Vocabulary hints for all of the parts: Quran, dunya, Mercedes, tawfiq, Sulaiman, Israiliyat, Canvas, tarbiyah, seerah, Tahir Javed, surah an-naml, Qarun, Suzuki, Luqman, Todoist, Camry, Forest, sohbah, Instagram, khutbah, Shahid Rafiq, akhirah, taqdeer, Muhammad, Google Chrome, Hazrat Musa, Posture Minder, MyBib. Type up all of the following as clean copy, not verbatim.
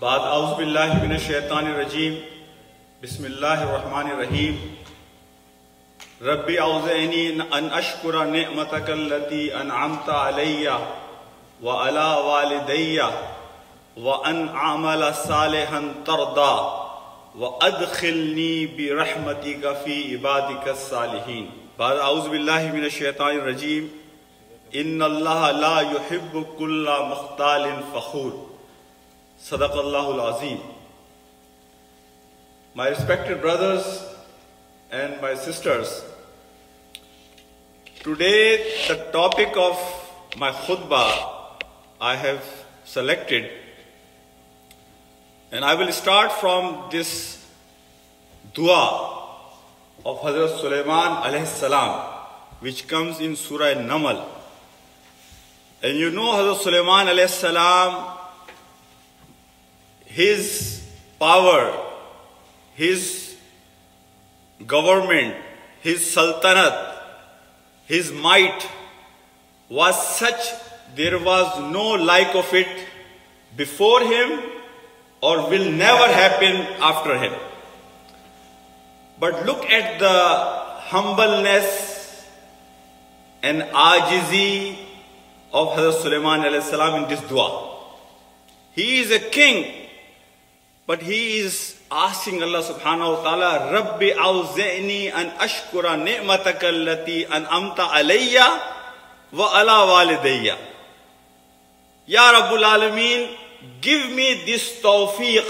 बाद औज़ु बिल्लाहि मिनश शैतानिर रजीम बिस्मिल्लाहिर रहमानिर रहीम रब्बी औज़नी अन अशकुरा निअमतकल्लती अनअमत अलैया व अला वालिदैया व अन अअमल सालिहन तरदा व अदखिलनी बिरहमतिका फी इबादिकस सालिहीन। बाद औज़ु बिल्लाहि मिनश शैतानिर रजीम इन्नल्लाह ला युहिब्बु कुल्ला मुख्तालिन फखूर। Sadaqallahul Azim. My respected brothers and my sisters, today the topic of my khutbah I have selected, and I will start from this dua of Hazrat Sulaiman alayhi salam, which comes in surah an-naml. And you know Hazrat Sulaiman alayhi salam, his power, his government, his sultanat, his might was such, there was no like of it before him or will never happen after him. But look at the humbleness and ajizi of Hazrat Sulaiman alayhi salam in this dua. He is a king, but he is asking Allah subhanahu wa ta'ala, Rabbi awza'ni an ashkura ni'mataka allati an'amta alayya wa ala walidayya. Ya Rabbul Alameen, give me this tawfiq,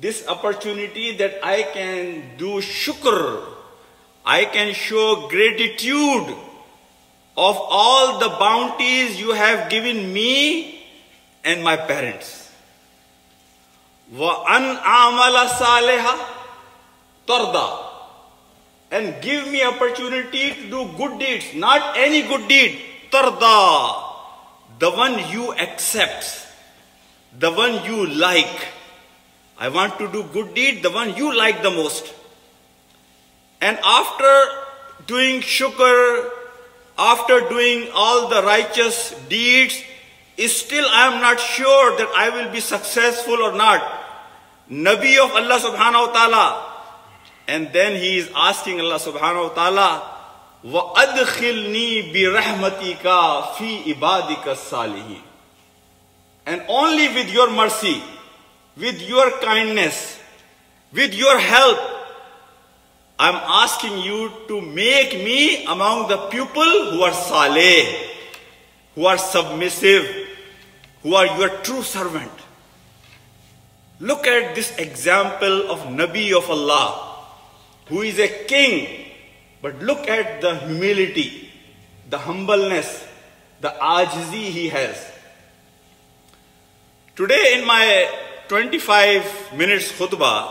this opportunity that I can do shukr, I can show gratitude of all the bounties you have given me and my parents. Wa an amala saliha tarda, and give me opportunity to do good deeds, not any good deed, tarda, the one you accept, the one you like. I want to do good deed, the one you like the most. And after doing shukr, after doing all the righteous deeds, still I am not sure that I will be successful or not. Nabi of Allah subhanahu wa ta'ala. And then he is asking Allah subhanahu wa ta'ala, wa adkhilni bi rahmatika fi ibadika salihin. And only with your mercy, with your kindness, with your help, I am asking you to make me among the people who are saleh, who are submissive, who are your true servant. Look at this example of Nabi of Allah, who is a king, but look at the humility, the humbleness, the ajzi he has. Today in my 25 minutes khutbah,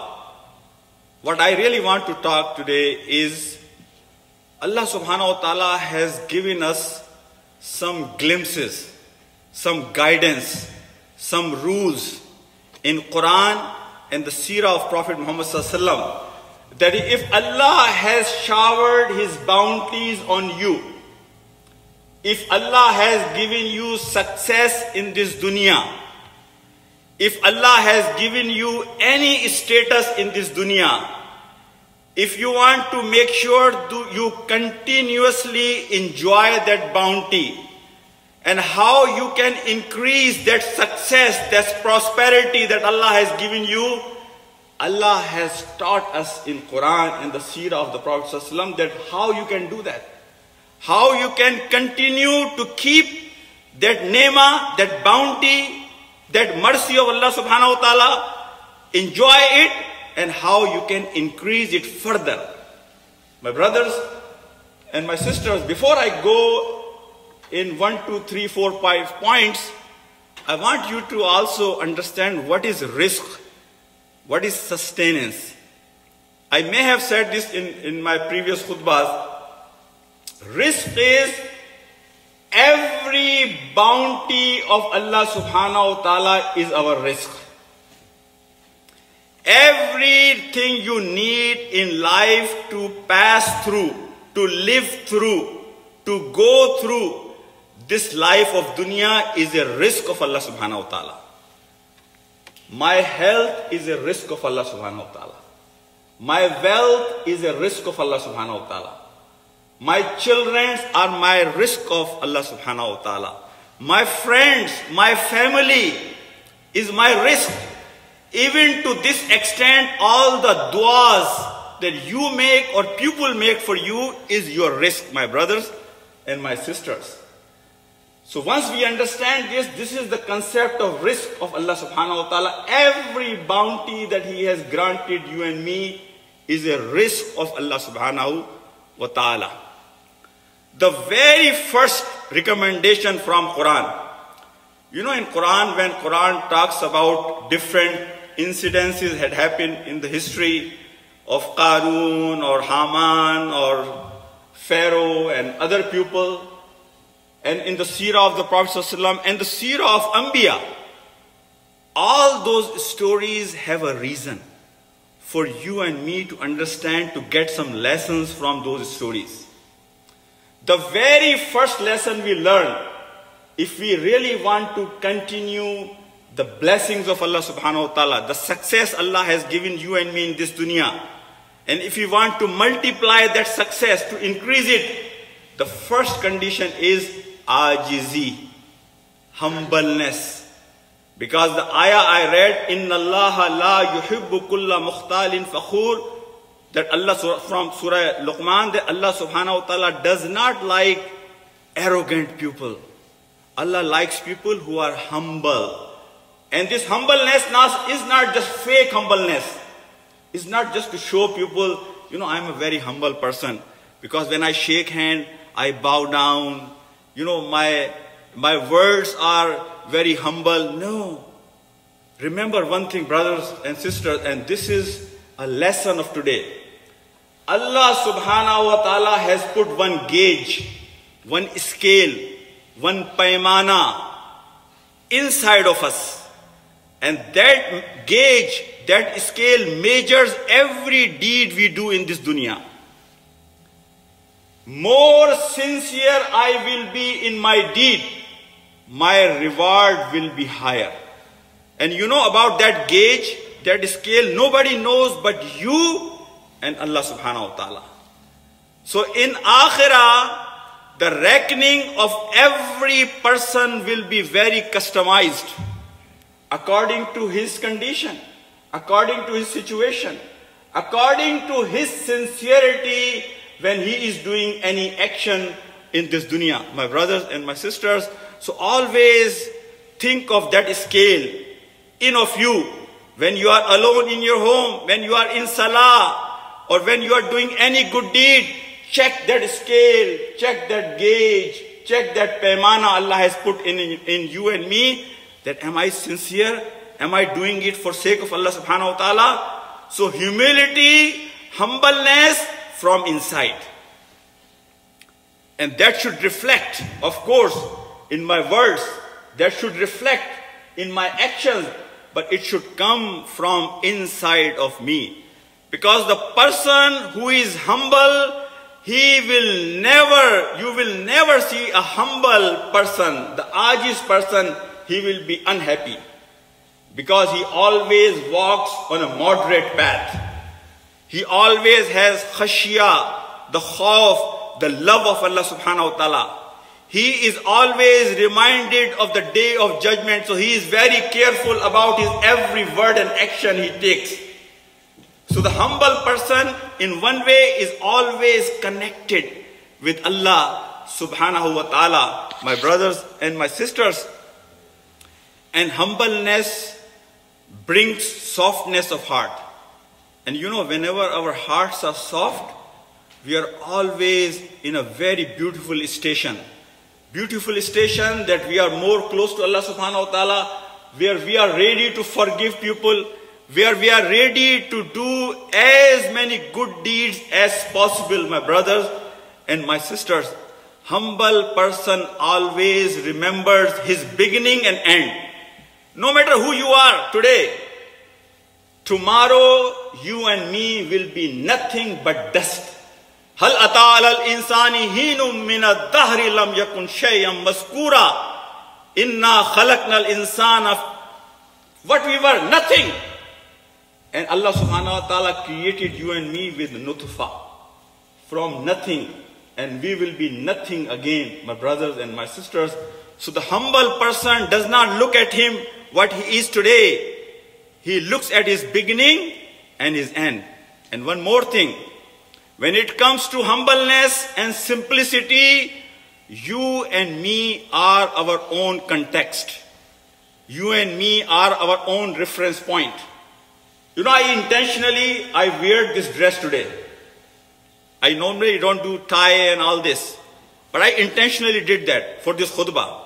what I really want to talk today is, Allah subhanahu wa ta'ala has given us some glimpses, some guidance, some rules in Quran and the seerah of Prophet Muhammad sallallahu alaihi wasallam, that if Allah has showered his bounties on you, if Allah has given you success in this dunya, if Allah has given you any status in this dunya, if you want to make sure you continuously enjoy that bounty, and how you can increase that success, that prosperity that Allah has given you, Allah has taught us in Quran and the seerah of the Prophet ﷺ that how you can do that, how you can continue to keep that neema, that bounty, that mercy of Allah subhanahu wa ta'ala, enjoy it, and how you can increase it further. My brothers and my sisters, before I go in 1, 2, 3, 4, 5 points, I want you to also understand what is risk, what is sustenance. I may have said this in my previous khutbahs. Risk is every bounty of Allah subhanahu wa ta'ala is our risk. Everything you need in life to pass through, to live through, to go through this life of dunya is a risk of Allah subhanahu wa ta'ala. My health is a risk of Allah subhanahu wa ta'ala. My wealth is a risk of Allah subhanahu wa ta'ala. My children are my risk of Allah subhanahu wa ta'ala. My friends, my family is my risk. Even to this extent, all the du'as that you make or people make for you is your risk, my brothers and my sisters. So once we understand this, this is the concept of risk of Allah subhanahu wa ta'ala. Every bounty that He has granted you and me is a risk of Allah subhanahu wa ta'ala. The very first recommendation from Quran. You know, in Quran, when Quran talks about different incidences that happened in the history of Qarun or Haman or Pharaoh and other people, and in the seerah of the Prophet ﷺ and the seerah of Anbiya, all those stories have a reason for you and me to understand, to get some lessons from those stories. The very first lesson we learn, if we really want to continue the blessings of Allah subhanahu wa ta'ala, the success Allah has given you and me in this dunya, and if we want to multiply that success, to increase it, the first condition is ajizi, humbleness. Because the ayah I read, Inna allaha la yuhibbu kulla mukhtalin fakhur, that Allah, from Surah Luqman, that Allah subhanahu wa ta'ala does not like arrogant people. Allah likes people who are humble. And this humbleness is not just fake humbleness. It's not just to show people, you know, I'm a very humble person. Because when I shake hand, I bow down. You know, my words are very humble. No. Remember one thing, brothers and sisters, and this is a lesson of today. Allah subhanahu wa ta'ala has put one gauge, one scale, one paimana inside of us. And that gauge, that scale measures every deed we do in this dunya. More sincere I will be in my deed, my reward will be higher. And you know about that gauge, that scale, nobody knows but you and Allah subhanahu wa ta'ala. So in akhirah, the reckoning of every person will be very customized according to his condition, according to his situation, according to his sincerity when he is doing any action in this dunya, my brothers and my sisters. So always think of that scale in of you. When you are alone in your home, when you are in salah, or when you are doing any good deed, check that scale, check that gauge, check that paimana Allah has put in you and me, that am I sincere? Am I doing it for sake of Allah subhanahu wa ta'ala? So humility, humbleness, from inside. And that should reflect, of course, in my words. That should reflect in my actions. But it should come from inside of me. Because the person who is humble, you will never see a humble person, the ajiz person, he will be unhappy. Because he always walks on a moderate path. He always has khashiyah, the khawf, the love of Allah subhanahu wa ta'ala. He is always reminded of the day of judgment. So he is very careful about his every word and action he takes. So the humble person in one way is always connected with Allah subhanahu wa ta'ala, my brothers and my sisters. And humbleness brings softness of heart. And you know, whenever our hearts are soft, we are always in a very beautiful station. Beautiful station that we are more close to Allah subhanahu wa ta'ala, where we are ready to forgive people, where we are ready to do as many good deeds as possible, my brothers and my sisters. Humble person always remembers his beginning and end. No matter who you are today, tomorrow, you and me will be nothing but dust. Hal ata alal insani hinum min ad-dahri lam yakun shay'an maskura. Inna khalaqnal insana What we were, nothing. And Allah subhanahu wa ta'ala created you and me with nutfa, from nothing, and we will be nothing again, my brothers and my sisters. So the humble person does not look at him what he is today. He looks at his beginning and his end. And one more thing, when it comes to humbleness and simplicity, you and me are our own context. You and me are our own reference point. You know, I wear this dress today. I normally don't do tie and all this, but I intentionally did that for this khutbah.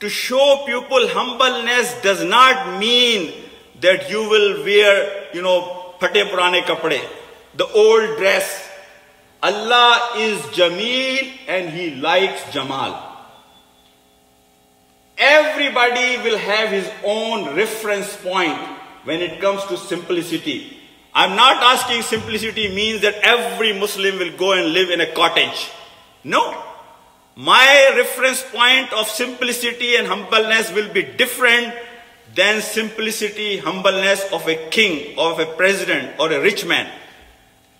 To show people humbleness does not mean that you will wear, you know, phate purane kapde, the old dress. Allah is Jameel and He likes Jamal. Everybody will have his own reference point when it comes to simplicity. I'm not asking simplicity means that every Muslim will go and live in a cottage. No. My reference point of simplicity and humbleness will be different than simplicity, humbleness of a king, of a president, or a rich man.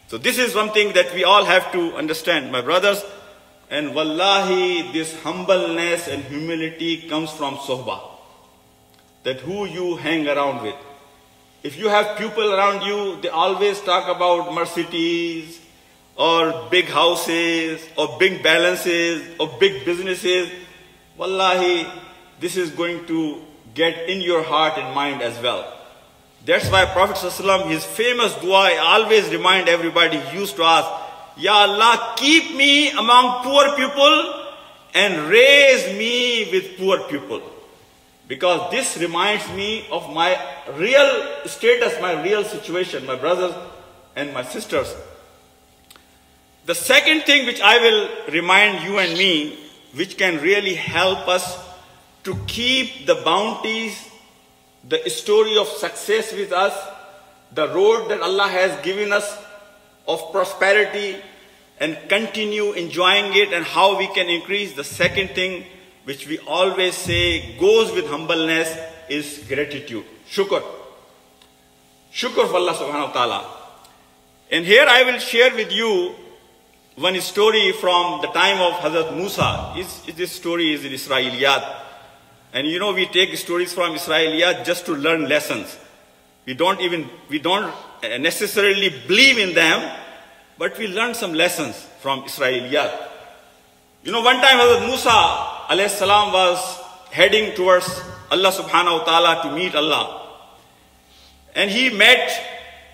So this is one thing that we all have to understand, my brothers. And wallahi, this humbleness and humility comes from sohbah, that who you hang around with. If you have people around you, they always talk about Mercedes or big houses or big balances or big businesses. Wallahi, this is going to get in your heart and mind as well. That's why Prophet ﷺ, his famous dua, I always remind everybody, he used to ask, Ya Allah, keep me among poor people and raise me with poor people. Because this reminds me of my real status, my real situation, my brothers and my sisters. The second thing which I will remind you and me, which can really help us to keep the bounties, the story of success with us, the road that Allah has given us of prosperity, and continue enjoying it, and how we can increase. The second thing which we always say goes with humbleness is gratitude. Shukr. Shukr for Allah subhanahu wa ta'ala. And here I will share with you one story from the time of Hazrat Musa. This story is in Israiliyat. And you know, we take stories from Israiliyat just to learn lessons. We don't necessarily believe in them, but we learn some lessons from Israiliyat. You know, one time Hazrat Musa alayhi salam was heading towards Allah subhanahu wa ta'ala to meet Allah. And he met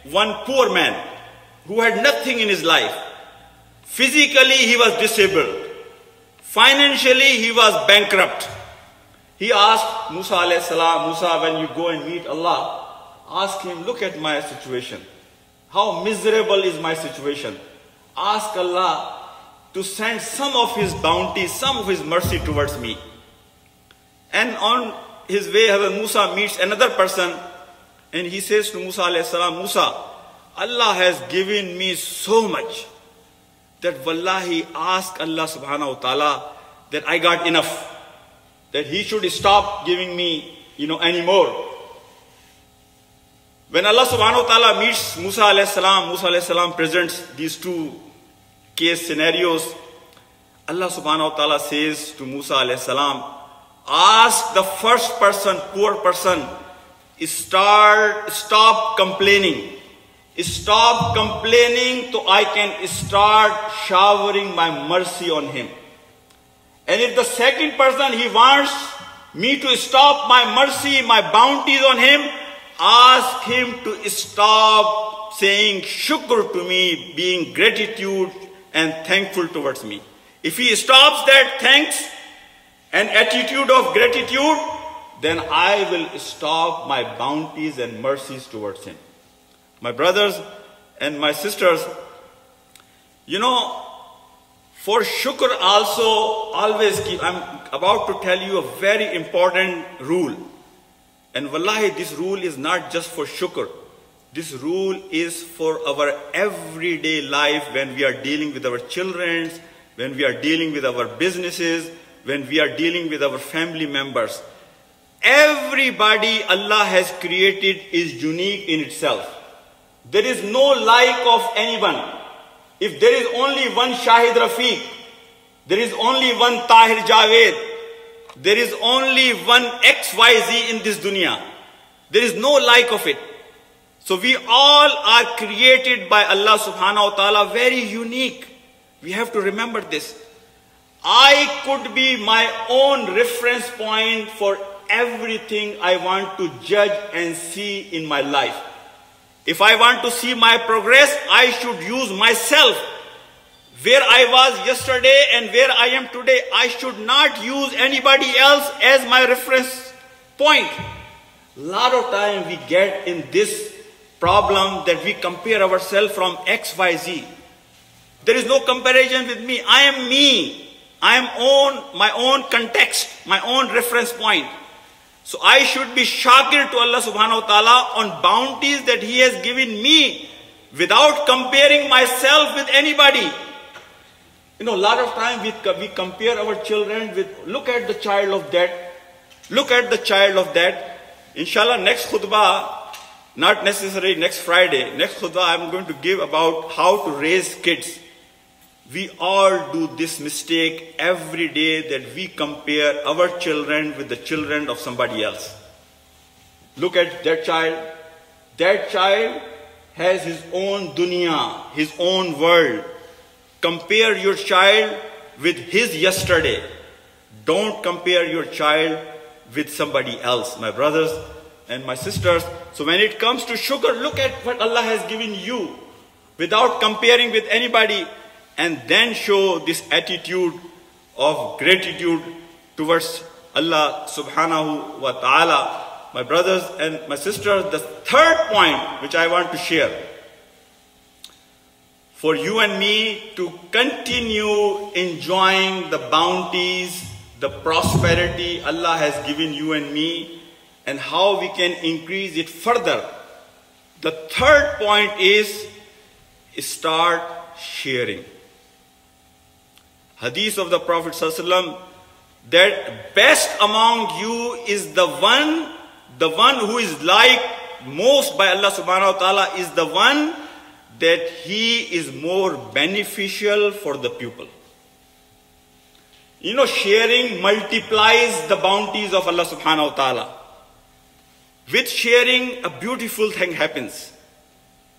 one poor man who had nothing in his life. Physically, he was disabled. Financially, he was bankrupt. He asked Musa alayhi salam, Musa, when you go and meet Allah, ask him, look at my situation. How miserable is my situation? Ask Allah to send some of His bounty, some of His mercy towards me. And on his way, Hazrat Musa meets another person, and he says to Musa alayhi salam, Musa, Allah has given me so much that wallahi, ask Allah subhanahu wa ta'ala that I got enough, that He should stop giving me, you know, anymore. When Allah subhanahu wa ta'ala meets Musa alayhi salam presents these two case scenarios. Allah subhanahu wa ta'ala says to Musa alayhi salam, ask the first person, poor person, stop complaining. Stop complaining so I can start showering my mercy on him. And if the second person, he wants me to stop my mercy, my bounties on him, ask him to stop saying shukr to me, being gratitude and thankful towards me. If he stops that thanks and attitude of gratitude, then I will stop my bounties and mercies towards him. My brothers and my sisters, you know, for shukr also always keep, I'm about to tell you a very important rule. And wallahi, this rule is not just for shukr. This rule is for our everyday life when we are dealing with our children, when we are dealing with our businesses, when we are dealing with our family members. Everybody Allah has created is unique in itself. There is no like of anyone. If there is only one Shahid Rafiq, there is only one Tahir Javed, there is only one XYZ in this dunya. There is no like of it. So we all are created by Allah subhanahu wa ta'ala very unique. We have to remember this. I could be my own reference point for everything I want to judge and see in my life. If I want to see my progress, I should use myself. Where I was yesterday and where I am today, I should not use anybody else as my reference point. A lot of time we get in this problem that we compare ourselves from X, Y, Z. There is no comparison with me. I am me. I am my own context, my own reference point. So I should be shakir to Allah subhanahu wa ta'ala on bounties that He has given me without comparing myself with anybody. You know, a lot of time we compare our children with, look at the child of that, look at the child of that. Inshallah, next khutbah, not necessarily next Friday, next khutbah I'm going to give about how to raise kids. We all do this mistake every day that we compare our children with the children of somebody else. Look at that child. That child has his own dunya, his own world. Compare your child with his yesterday. Don't compare your child with somebody else, my brothers and my sisters. So when it comes to sugar, look at what Allah has given you without comparing with anybody. And then show this attitude of gratitude towards Allah subhanahu wa ta'ala. My brothers and my sisters, the third point which I want to share. For you and me to continue enjoying the bounties, the prosperity Allah has given you and me, and how we can increase it further. The third point is start sharing. Hadith of the Prophet ﷺ, that best among you is the one who is liked most by Allah subhanahu wa ta'ala is the one that he is more beneficial for the people. You know, sharing multiplies the bounties of Allah subhanahu wa ta'ala. With sharing, a beautiful thing happens.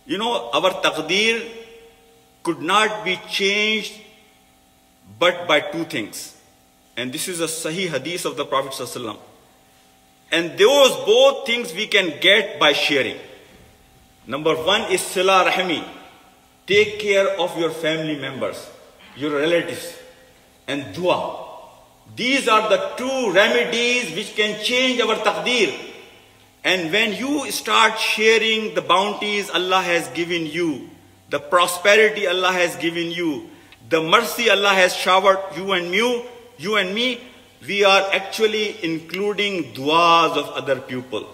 You know, our taqdeer could not be changed but by two things. And this is a Sahih Hadith of the Prophet ﷺ. And those both things we can get by sharing. Number one is Sila Rahmi. Take care of your family members, your relatives, and dua. These are the two remedies which can change our taqdeer. And when you start sharing the bounties Allah has given you, the prosperity Allah has given you, the mercy Allah has showered you and me, we are actually including du'as of other people.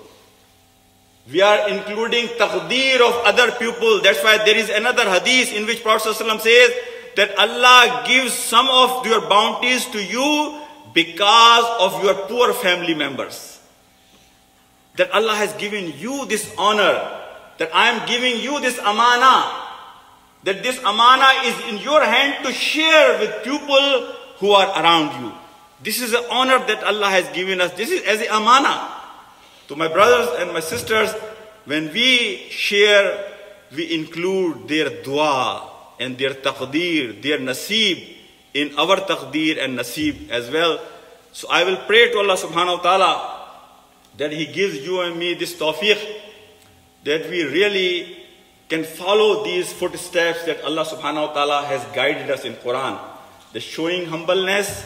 We are including taqdeer of other people. That's why there is another hadith in which Prophet ﷺ says that Allah gives some of your bounties to you because of your poor family members. That Allah has given you this honor, that I am giving you this amana. That this amana is in your hand to share with people who are around you. This is an honor that Allah has given us. This is as an amana. To my brothers and my sisters, when we share, we include their dua and their taqdeer, their naseeb in our taqdeer and naseeb as well. So I will pray to Allah subhanahu wa ta'ala that He gives you and me this tawfiq, that we really can follow these footsteps that Allah subhanahu wa ta'ala has guided us in Quran. The showing humbleness,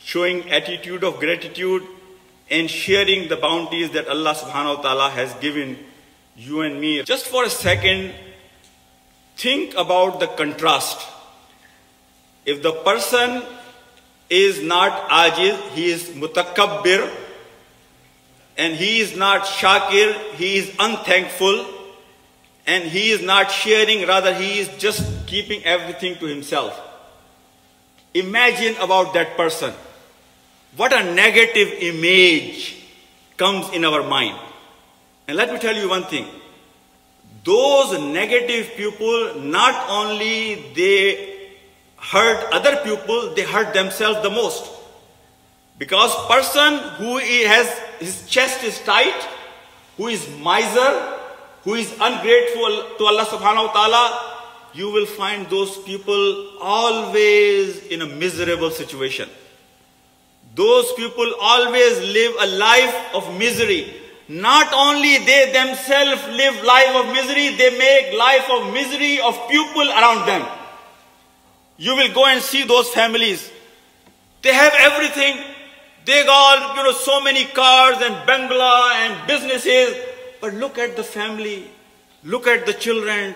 showing attitude of gratitude, and sharing the bounties that Allah subhanahu wa ta'ala has given you and me. Just for a second, think about the contrast. If the person is not ajiz, he is mutakabbir, and he is not shakir, he is unthankful, and he is not sharing, rather he is just keeping everything to himself. Imagine about that person. What a negative image comes in our mind. And let me tell you one thing. Those negative people, not only they hurt other people, they hurt themselves the most. Because person who has his chest is tight, who is miser, who is ungrateful to Allah subhanahu wa ta'ala, you will find those people always in a miserable situation. Those people always live a life of misery. Not only they themselves live life of misery, they make life of misery of people around them. You will go and see those families. They have everything. They got, so many cars and bungalow and businesses. But look at the family. Look at the children.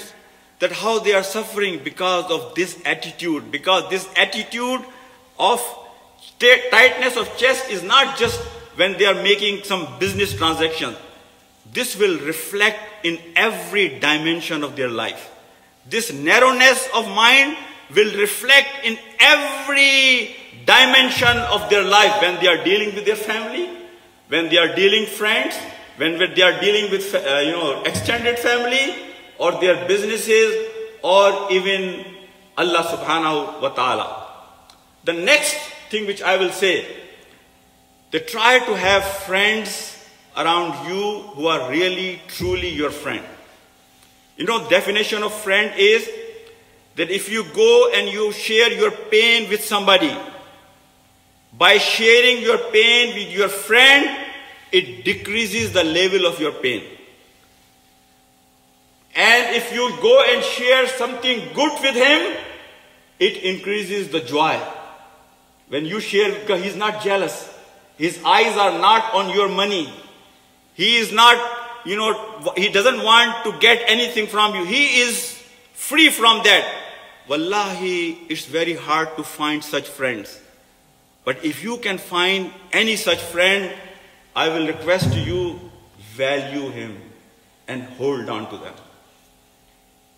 That how they are suffering because of this attitude. Because this attitude of tightness of chest is not just when they are making some business transaction. This will reflect in every dimension of their life. This narrowness of mind will reflect in every dimension of their life when they are dealing with their family, when they are dealing friends, when they are dealing with extended family or their businesses or even Allah subhanahu wa ta'ala. The next thing which I will say, they try to have friends around you who are really, truly your friend. Definition of friend is that if you go and you share your pain with somebody, by sharing your pain with your friend, it decreases the level of your pain. And if you go and share something good with him, it increases the joy. When you share, because he's not jealous. His eyes are not on your money. He is not, he doesn't want to get anything from you. He is free from that. Wallahi, it's very hard to find such friends. But if you can find any such friend, I will request you, value him and hold on to them.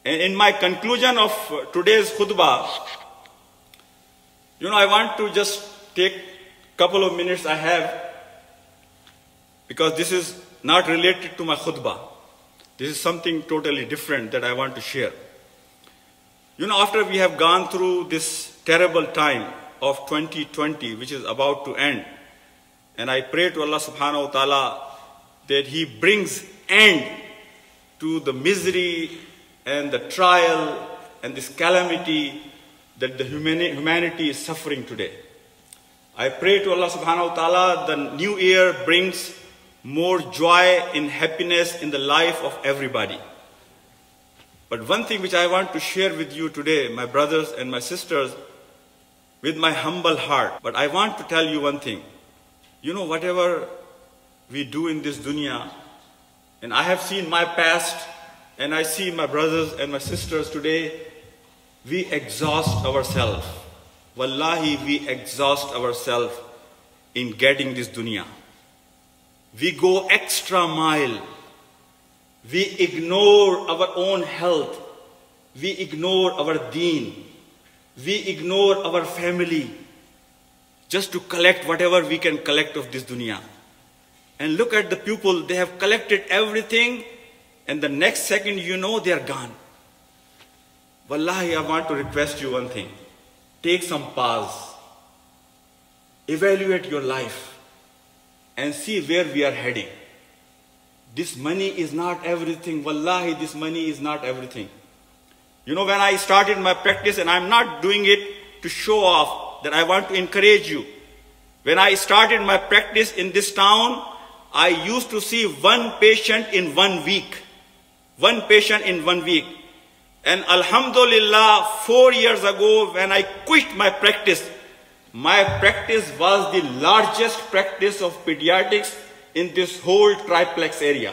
And in my conclusion of today's khutbah, I want to just take a couple of minutes I have, because this is not related to my khutbah. This is something totally different that I want to share. After we have gone through this terrible time of 2020, which is about to end, and I pray to Allah subhanahu wa ta'ala that He brings end to the misery and the trial and this calamity that the humanity is suffering today. I pray to Allah subhanahu wa ta'ala the new year brings more joy and happiness in the life of everybody. But one thing which I want to share with you today, my brothers and my sisters, with my humble heart. But I want to tell you one thing. Whatever we do in this dunya, and I have seen my past, and I see my brothers and my sisters today, we exhaust ourselves. Wallahi, we exhaust ourselves in getting this dunya. We go extra mile. We ignore our own health. We ignore our deen. We ignore our family just to collect whatever we can collect of this dunya. And look at the people, they have collected everything, and the next second they are gone. Wallahi, I want to request you one thing. Take some pause. Evaluate your life and see where we are heading. This money is not everything. Wallahi, this money is not everything. When I started my practice, and I'm not doing it to show off, that I want to encourage you. When I started my practice in this town, I used to see one patient in 1 week. One patient in 1 week. And alhamdulillah, 4 years ago when I quit my practice was the largest practice of pediatrics in this whole triplex area.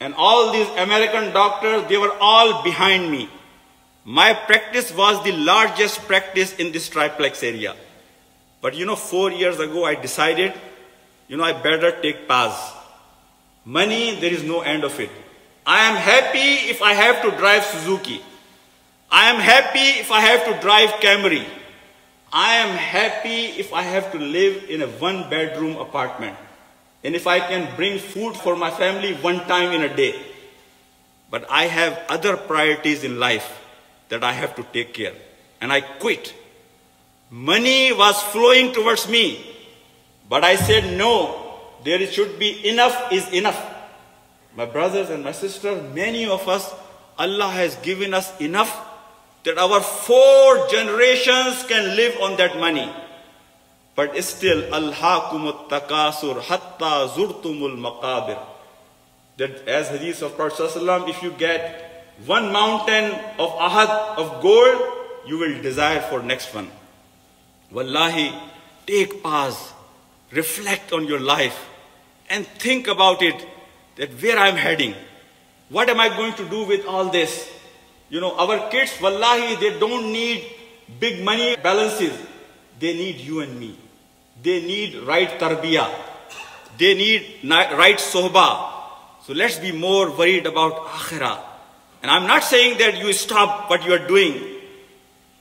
And all these American doctors, they were all behind me. My practice was the largest practice in this triplex area. But 4 years ago I decided, I better take pause. Money, there is no end of it. I am happy if I have to drive Suzuki. I am happy if I have to drive Camry. I am happy if I have to live in a one-bedroom apartment. and if I can bring food for my family one time in a day, but I have other priorities in life that I have to take care, and I quit. Money was flowing towards me, but I said no, there should be enough is enough. My brothers and my sisters, many of us, Allah has given us enough that our 4 generations can live on that money. But still, alhaakumut takasur hatta zurtumul maqabir. That as hadith of Prophet ﷺ, if you get one mountain of ahad of gold, you will desire for next one. Wallahi, take pause, reflect on your life, and think about it, that where I'm heading. What am I going to do with all this? You know, our kids, wallahi, they don't need big money balances. They need you and me. They need right tarbiyah. They need right sohbah. So let's be more worried about akhirah. And I'm not saying that you stop what you are doing,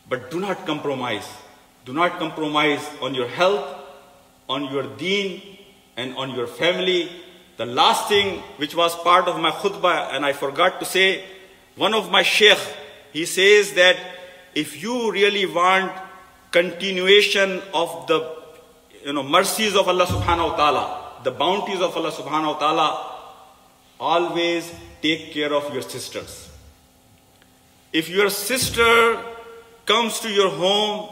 but do not compromise. Do not compromise on your health, on your deen, and on your family. The last thing which was part of my khutbah, and I forgot to say, one of my sheikh, he says that if you really want continuation of the mercies of Allah subhanahu wa ta'ala, the bounties of Allah subhanahu wa ta'ala, always take care of your sisters. If your sister comes to your home,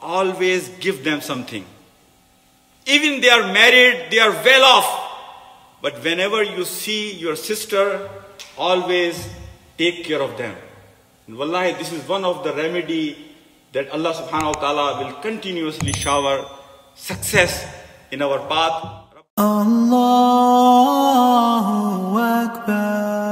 always give them something. Even they are married, they are well off, but whenever you see your sister, always take care of them. And wallahi, this is one of the remedy that Allah subhanahu wa ta'ala will continuously shower success in our path. Allahu Akbar.